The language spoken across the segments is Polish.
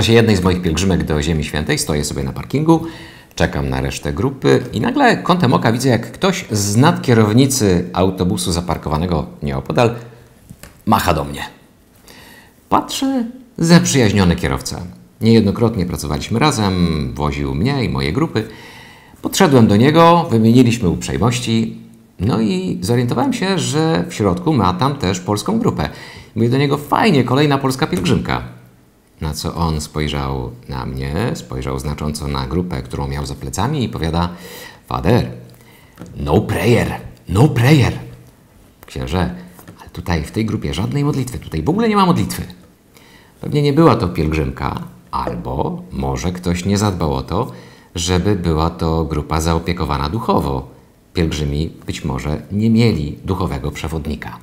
czasie jednej z moich pielgrzymek do Ziemi Świętej stoję sobie na parkingu, czekam na resztę grupy i nagle kątem oka widzę, jak ktoś z nad kierownicy autobusu zaparkowanego nieopodal macha do mnie. Patrzę, zaprzyjaźniony kierowca. Niejednokrotnie pracowaliśmy razem, woził mnie i moje grupy. Podszedłem do niego, wymieniliśmy uprzejmości, no i zorientowałem się, że w środku ma tam też polską grupę. Mówię do niego: fajnie, kolejna polska pielgrzymka. Na co on spojrzał na mnie, spojrzał znacząco na grupę, którą miał za plecami i powiada: Fader, no prayer, no prayer. Księże, ale tutaj w tej grupie żadnej modlitwy, tutaj w ogóle nie ma modlitwy. Pewnie nie była to pielgrzymka, albo może ktoś nie zadbał o to, żeby była to grupa zaopiekowana duchowo. Pielgrzymi być może nie mieli duchowego przewodnika.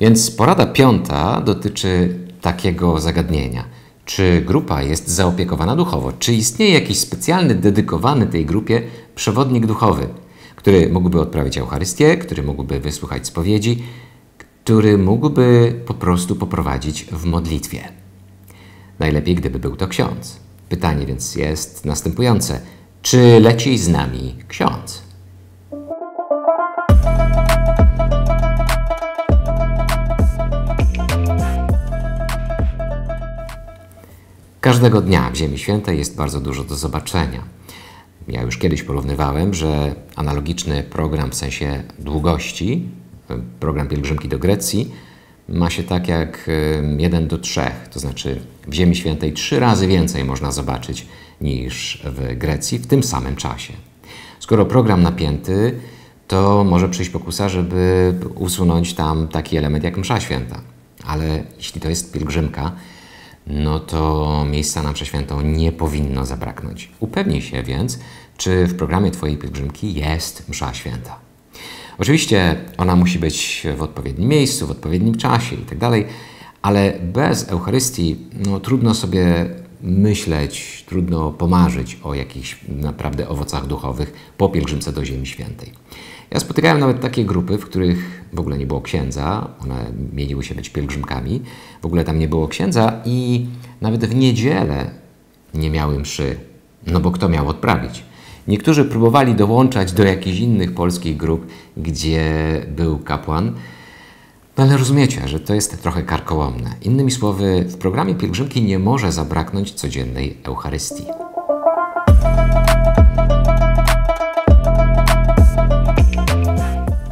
Więc porada piąta dotyczy takiego zagadnienia. Czy grupa jest zaopiekowana duchowo? Czy istnieje jakiś specjalny, dedykowany tej grupie przewodnik duchowy, który mógłby odprawić Eucharystię, który mógłby wysłuchać spowiedzi, który mógłby po prostu poprowadzić w modlitwie? Najlepiej, gdyby był to ksiądz. Pytanie więc jest następujące. Czy leci z nami ksiądz? Każdego dnia w Ziemi Świętej jest bardzo dużo do zobaczenia. Ja już kiedyś porównywałem, że analogiczny program w sensie długości, program pielgrzymki do Grecji, ma się tak jak 1:3. To znaczy w Ziemi Świętej 3 razy więcej można zobaczyć niż w Grecji w tym samym czasie. Skoro program napięty, to może przyjść pokusa, żeby usunąć tam taki element jak msza święta. Ale jeśli to jest pielgrzymka, no to miejsca na mszę świętą nie powinno zabraknąć. Upewnij się więc, czy w programie Twojej pielgrzymki jest msza święta. Oczywiście ona musi być w odpowiednim miejscu, w odpowiednim czasie itd., ale bez Eucharystii no, trudno sobie myśleć, trudno pomarzyć o jakichś naprawdę owocach duchowych po pielgrzymce do Ziemi Świętej. Ja spotykałem nawet takie grupy, w których w ogóle nie było księdza, one mieniły się być pielgrzymkami, w ogóle tam nie było księdza i nawet w niedzielę nie miały mszy, no bo kto miał odprawić? Niektórzy próbowali dołączać do jakichś innych polskich grup, gdzie był kapłan, no ale rozumiecie, że to jest trochę karkołomne. Innymi słowy, w programie pielgrzymki nie może zabraknąć codziennej Eucharystii.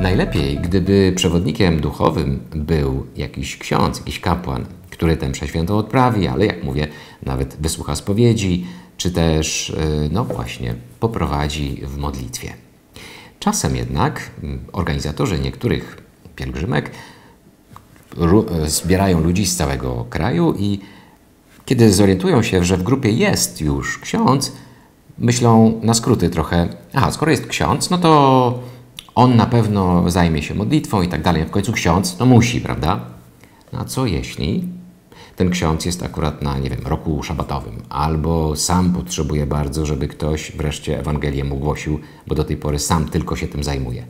Najlepiej, gdyby przewodnikiem duchowym był jakiś ksiądz, jakiś kapłan, który tę mszę świętą odprawi, ale jak mówię, nawet wysłucha spowiedzi, czy też, no właśnie, poprowadzi w modlitwie. Czasem jednak organizatorzy niektórych pielgrzymek zbierają ludzi z całego kraju i kiedy zorientują się, że w grupie jest już ksiądz, myślą na skróty trochę, aha, skoro jest ksiądz, no to on na pewno zajmie się modlitwą i tak dalej. W końcu ksiądz, no musi, prawda? No a co jeśli ten ksiądz jest akurat na, nie wiem, roku szabatowym albo sam potrzebuje bardzo, żeby ktoś wreszcie Ewangelię mu głosił, bo do tej pory sam tylko się tym zajmuje.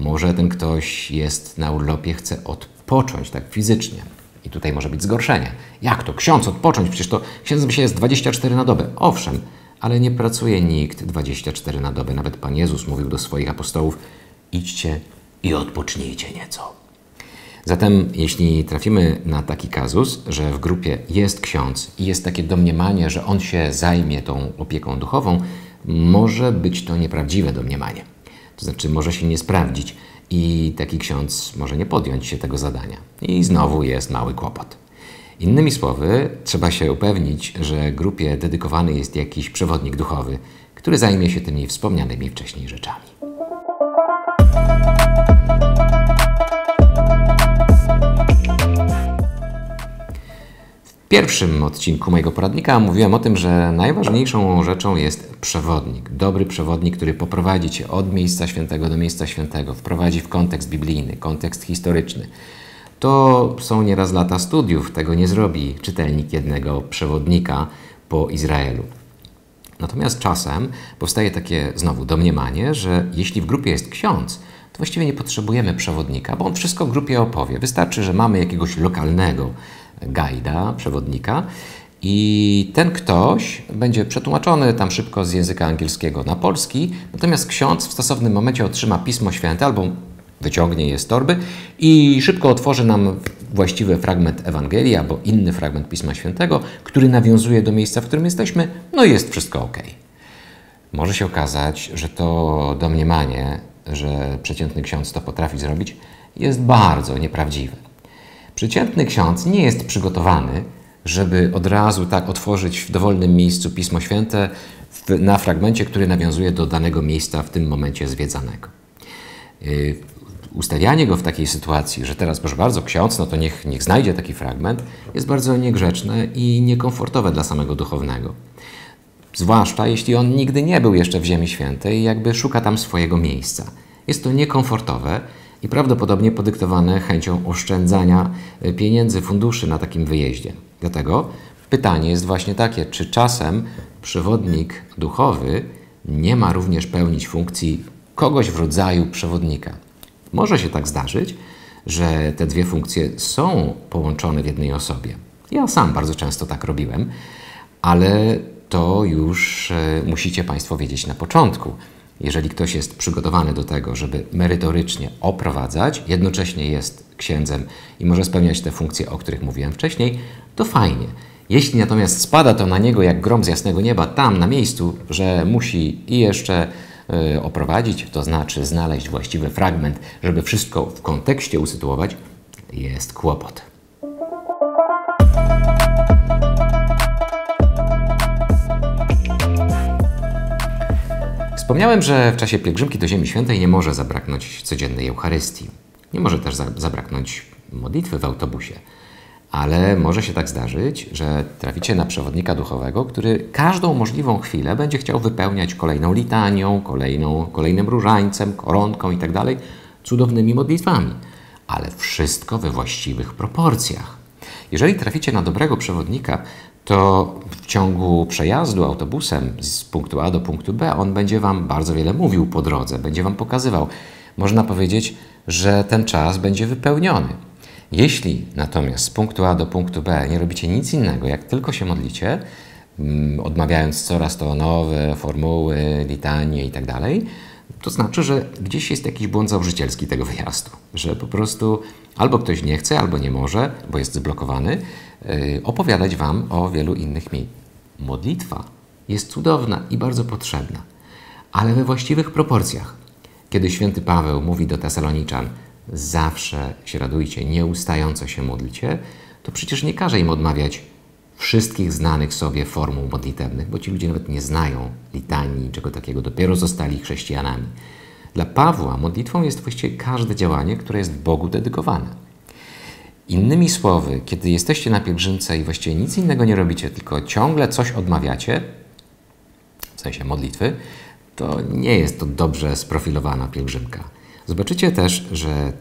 Może ten ktoś jest na urlopie, chce odpocząć tak fizycznie. I tutaj może być zgorszenie. Jak to? Ksiądz odpocząć? Przecież to księdzem się jest 24 na dobę. Owszem, ale nie pracuje nikt 24 na dobę. Nawet Pan Jezus mówił do swoich apostołów: idźcie i odpocznijcie nieco. Zatem jeśli trafimy na taki kazus, że w grupie jest ksiądz i jest takie domniemanie, że on się zajmie tą opieką duchową, może być to nieprawdziwe domniemanie. To znaczy może się nie sprawdzić i taki ksiądz może nie podjąć się tego zadania. I znowu jest mały kłopot. Innymi słowy, trzeba się upewnić, że grupie dedykowany jest jakiś przewodnik duchowy, który zajmie się tymi wspomnianymi wcześniej rzeczami. W pierwszym odcinku mojego poradnika mówiłem o tym, że najważniejszą rzeczą jest przewodnik. Dobry przewodnik, który poprowadzi Cię od miejsca świętego do miejsca świętego, wprowadzi w kontekst biblijny, kontekst historyczny. To są nieraz lata studiów, tego nie zrobi czytelnik jednego przewodnika po Izraelu. Natomiast czasem powstaje takie znowu domniemanie, że jeśli w grupie jest ksiądz, to właściwie nie potrzebujemy przewodnika, bo on wszystko grupie opowie. Wystarczy, że mamy jakiegoś lokalnego gajda, przewodnika I ten ktoś będzie przetłumaczony tam szybko z języka angielskiego na polski, natomiast ksiądz w stosownym momencie otrzyma Pismo Święte albo wyciągnie je z torby i szybko otworzy nam właściwy fragment Ewangelii albo inny fragment Pisma Świętego, który nawiązuje do miejsca, w którym jesteśmy, no i jest wszystko ok. Może się okazać, że to domniemanie, że przeciętny ksiądz to potrafi zrobić, jest bardzo nieprawdziwe. Przeciętny ksiądz nie jest przygotowany, żeby od razu tak otworzyć w dowolnym miejscu Pismo Święte na fragmencie, który nawiązuje do danego miejsca w tym momencie zwiedzanego. Ustawianie go w takiej sytuacji, że teraz proszę bardzo ksiądz, no to niech znajdzie taki fragment, jest bardzo niegrzeczne i niekomfortowe dla samego duchownego. Zwłaszcza jeśli on nigdy nie był jeszcze w Ziemi Świętej i jakby szuka tam swojego miejsca. Jest to niekomfortowe i prawdopodobnie podyktowane chęcią oszczędzania pieniędzy, funduszy na takim wyjeździe. Dlatego pytanie jest właśnie takie, czy czasem przewodnik duchowy nie ma również pełnić funkcji kogoś w rodzaju przewodnika. Może się tak zdarzyć, że te dwie funkcje są połączone w jednej osobie. Ja sam bardzo często tak robiłem, ale to już musicie Państwo wiedzieć na początku. Jeżeli ktoś jest przygotowany do tego, żeby merytorycznie oprowadzać, jednocześnie jest księdzem i może spełniać te funkcje, o których mówiłem wcześniej, to fajnie. Jeśli natomiast spada to na niego jak grom z jasnego nieba tam na miejscu, że musi i jeszcze oprowadzić, to znaczy znaleźć właściwy fragment, żeby wszystko w kontekście usytuować, jest kłopot. Wspomniałem, że w czasie pielgrzymki do Ziemi Świętej nie może zabraknąć codziennej Eucharystii. Nie może też zabraknąć modlitwy w autobusie. Ale może się tak zdarzyć, że traficie na przewodnika duchowego, który każdą możliwą chwilę będzie chciał wypełniać kolejną litanią, kolejnym różańcem, koronką itd. cudownymi modlitwami. Ale wszystko we właściwych proporcjach. Jeżeli traficie na dobrego przewodnika, to w ciągu przejazdu autobusem z punktu A do punktu B on będzie Wam bardzo wiele mówił po drodze, będzie Wam pokazywał. Można powiedzieć, że ten czas będzie wypełniony. Jeśli natomiast z punktu A do punktu B nie robicie nic innego, jak tylko się modlicie, odmawiając coraz to nowe formuły, litanie itd., to znaczy, że gdzieś jest jakiś błąd założycielski tego wyjazdu, że po prostu albo ktoś nie chce, albo nie może, bo jest zablokowany, opowiadać Wam o wielu innych miejscach. Modlitwa jest cudowna i bardzo potrzebna, ale we właściwych proporcjach. Kiedy święty Paweł mówi do Tesaloniczan, zawsze się radujcie, nieustająco się modlcie, to przecież nie każe im odmawiać wszystkich znanych sobie formuł modlitewnych, bo ci ludzie nawet nie znają litanii, czego takiego, dopiero zostali chrześcijanami. Dla Pawła modlitwą jest właściwie każde działanie, które jest Bogu dedykowane. Innymi słowy, kiedy jesteście na pielgrzymce i właściwie nic innego nie robicie, tylko ciągle coś odmawiacie, w sensie modlitwy, to nie jest to dobrze sprofilowana pielgrzymka. Zobaczycie też, że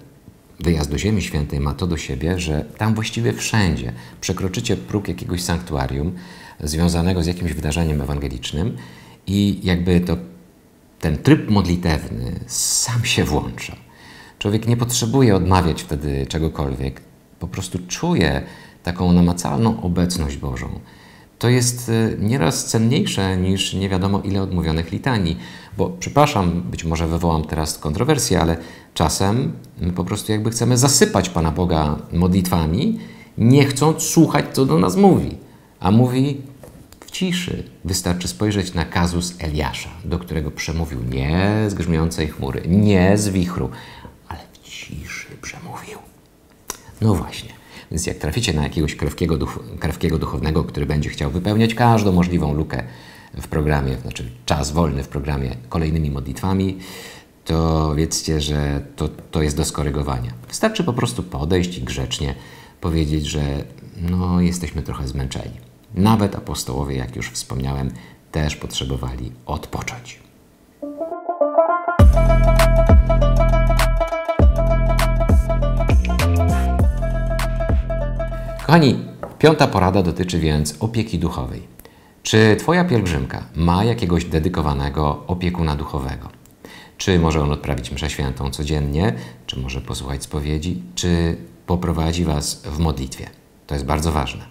wyjazd do Ziemi Świętej ma to do siebie, że tam właściwie wszędzie przekroczycie próg jakiegoś sanktuarium związanego z jakimś wydarzeniem ewangelicznym i jakby to ten tryb modlitewny sam się włącza. Człowiek nie potrzebuje odmawiać wtedy czegokolwiek, po prostu czuje taką namacalną obecność Bożą. To jest nieraz cenniejsze niż nie wiadomo ile odmówionych litanii, bo przepraszam, być może wywołam teraz kontrowersję, ale czasem my po prostu jakby chcemy zasypać Pana Boga modlitwami, nie chcąc słuchać, co do nas mówi, a mówi w ciszy. Wystarczy spojrzeć na kazus Eliasza, do którego przemówił nie z grzmiącej chmury, nie z wichru, ale w ciszy przemówił. No właśnie. Więc jak traficie na jakiegoś krewkiego duchownego, który będzie chciał wypełniać każdą możliwą lukę w programie, znaczy czas wolny w programie kolejnymi modlitwami, to wiedzcie, że to jest do skorygowania. Wystarczy po prostu podejść i grzecznie powiedzieć, że no, jesteśmy trochę zmęczeni. Nawet apostołowie, jak już wspomniałem, też potrzebowali odpocząć. Kochani, piąta porada dotyczy więc opieki duchowej. Czy Twoja pielgrzymka ma jakiegoś dedykowanego opiekuna duchowego? Czy może on odprawić mszę świętą codziennie? Czy może posłuchać spowiedzi? Czy poprowadzi Was w modlitwie? To jest bardzo ważne.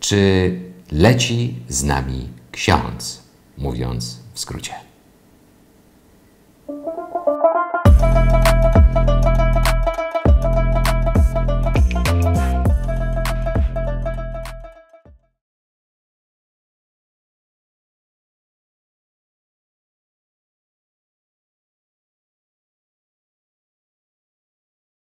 czy leci z nami ksiądz, mówiąc w skrócie.